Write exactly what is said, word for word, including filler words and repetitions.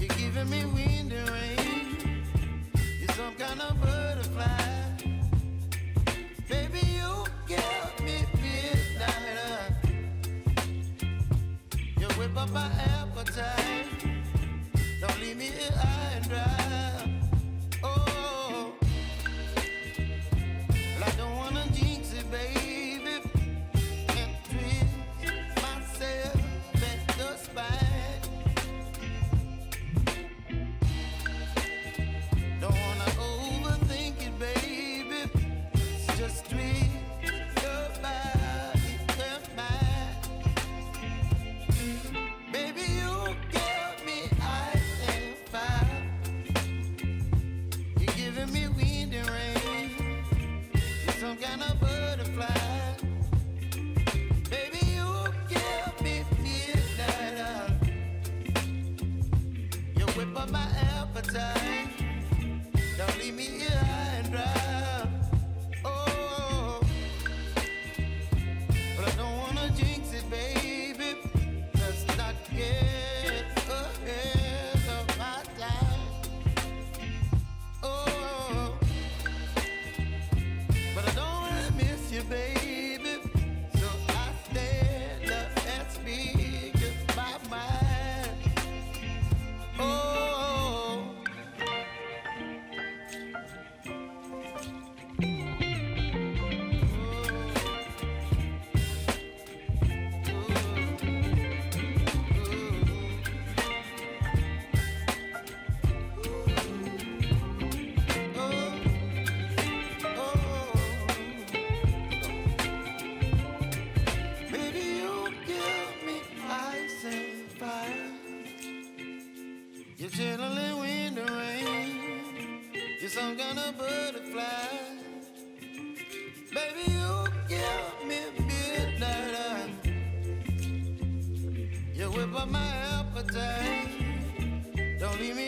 You're giving me wind and rain. You're some kind of butterfly. Baby, you give me midnight. You whip up my appetite. Don't leave me here high and dry. Oh, well, I don't wanna jinx it, baby, and twist myself back the spine. Don't wanna overthink it, baby. It's just twist your body and mine. Baby, you give me ice and fire. You're giving me wind and rain. You're some kind of butterfly. Baby, you give me midnight. You whip up my appetite. Don't leave me here high and dry. Oh, but I don't wanna jinx it, baby. Let's not get ahead of my time. Oh, but I don't wanna miss you, baby. So I stand up and speak just my mind. Oh. Baby, you give me ice and fire. You're chilling when the rain. You're some kind of butterfly. Baby, you give me midnight. You whip up my appetite. Don't leave me